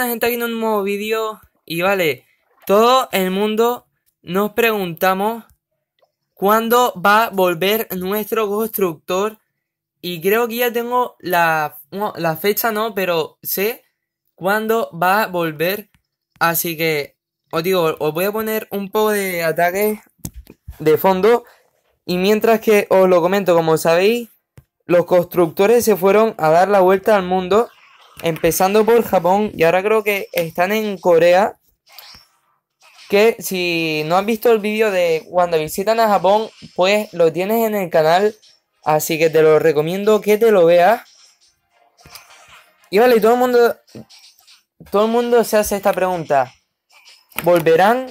La gente viendo un nuevo vídeo y vale, todo el mundo nos preguntamos cuándo va a volver nuestro constructor y creo que ya tengo la fecha, no, pero sé cuándo va a volver, así que os digo, os voy a poner un poco de ataque de fondo y mientras que os lo comento, como sabéis, los constructores se fueron a dar la vuelta al mundo, empezando por Japón y ahora creo que están en Corea. Que si no has visto el vídeo de cuando visitan a Japón, pues lo tienes en el canal, así que te lo recomiendo que te lo veas. Y vale, todo el mundo se hace esta pregunta. ¿Volverán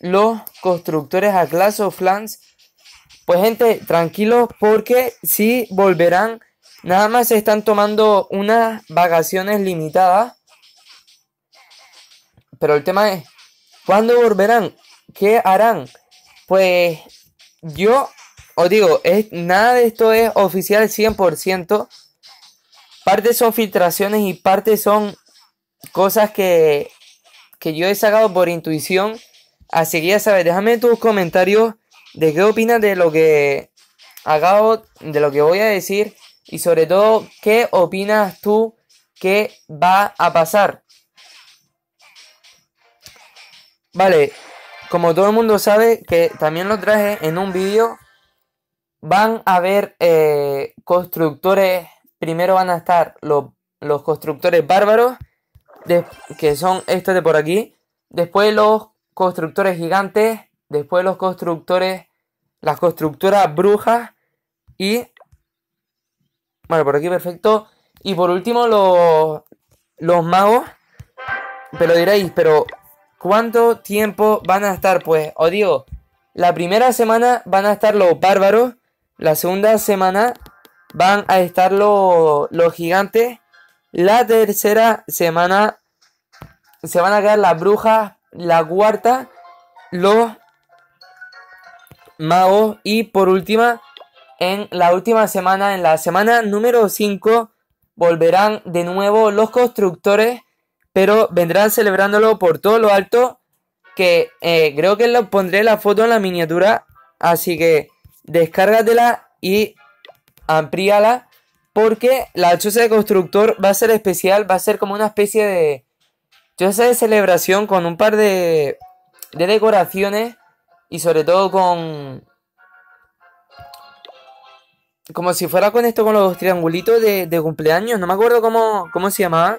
los constructores a Clash of Clans? Pues gente, tranquilos porque sí volverán. Nada más se están tomando unas vacaciones limitadas. Pero el tema es, ¿cuándo volverán? ¿Qué harán? Pues yo os digo, nada de esto es oficial 100%. Partes son filtraciones y partes son cosas que yo he sacado por intuición. Así que ya sabes, déjame tus comentarios de qué opinas de lo que acabo, de lo que voy a decir. Y sobre todo, ¿qué opinas tú que va a pasar? Vale, como todo el mundo sabe, que también lo traje en un vídeo, van a haber constructores, primero van a estar los constructores bárbaros, que son estos de por aquí, después los constructores gigantes, después los constructores, las constructoras brujas y... Bueno, por aquí perfecto. Y por último los magos. Pero diréis, pero ¿cuánto tiempo van a estar? Pues os digo, la primera semana van a estar los bárbaros. La segunda semana van a estar los gigantes. La tercera semana se van a quedar las brujas. La cuarta, los magos. Y por última... En la última semana, en la semana número 5, volverán de nuevo los constructores, pero vendrán celebrándolo por todo lo alto, que creo que les pondré la foto en la miniatura, así que descárgatela y amplíala, porque la choza de constructor va a ser especial, va a ser como una especie de choza de celebración con un par de decoraciones y sobre todo con... Como si fuera con esto, con los triangulitos de cumpleaños. No me acuerdo cómo se llamaba.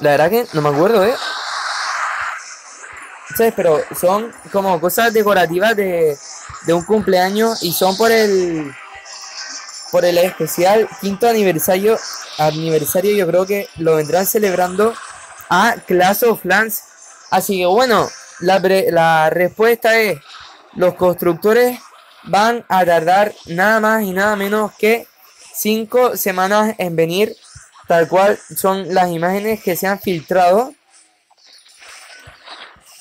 La verdad que no me acuerdo, ¿eh? ¿Sabes? Pero son como cosas decorativas de un cumpleaños. Y son por el especial quinto aniversario yo creo que lo vendrán celebrando a Clash of Clans. Así que bueno, la respuesta es... Los constructores... Van a tardar nada más y nada menos que 5 semanas en venir, tal cual son las imágenes que se han filtrado.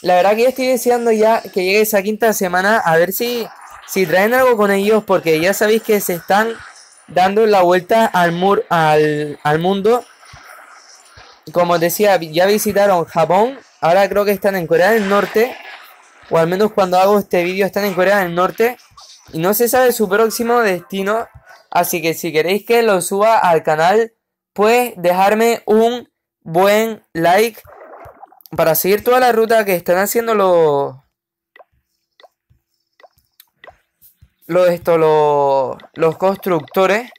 La verdad que yo estoy deseando ya que llegue esa quinta semana, a ver si traen algo con ellos, porque ya sabéis que se están dando la vuelta al mundo. Como os decía, ya visitaron Japón, ahora creo que están en Corea del Norte, o al menos cuando hago este vídeo están en Corea del Norte. Y no se sabe su próximo destino. Así que si queréis que lo suba al canal, pues dejarme un buen like para seguir toda la ruta que están haciendo los constructores.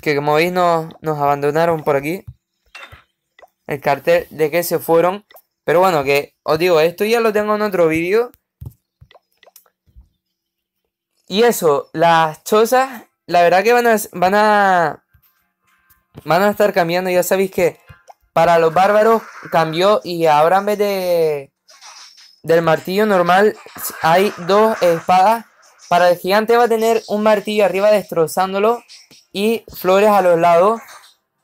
Que como veis nos abandonaron por aquí. El cartel de que se fueron. Pero bueno, que os digo, esto ya lo tengo en otro vídeo. Y eso, las chozas, la verdad que van a estar cambiando. Ya sabéis que para los bárbaros cambió y ahora en vez del martillo normal hay dos espadas. Para el gigante va a tener un martillo arriba destrozándolo y flores a los lados.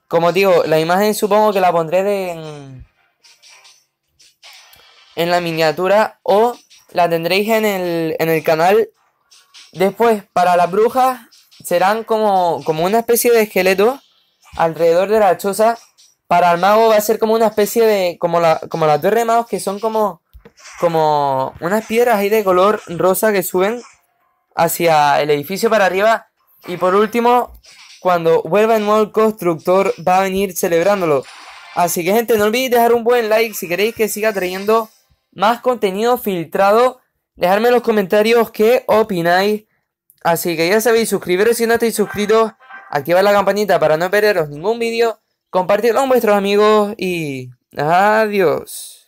Como digo, la imagen supongo que la pondré en la miniatura o la tendréis en el canal. Después, para las brujas, serán como una especie de esqueleto alrededor de la choza. Para el mago va a ser como una especie de... Como la torre de magos, que son como unas piedras ahí de color rosa que suben hacia el edificio para arriba. Y por último, cuando vuelva el nuevo constructor, va a venir celebrándolo. Así que, gente, no olvidéis dejar un buen like si queréis que siga trayendo más contenido filtrado. Dejadme en los comentarios qué opináis. Así que ya sabéis, suscribiros si no estáis suscritos, activar la campanita para no perderos ningún vídeo, compartirlo con vuestros amigos y adiós.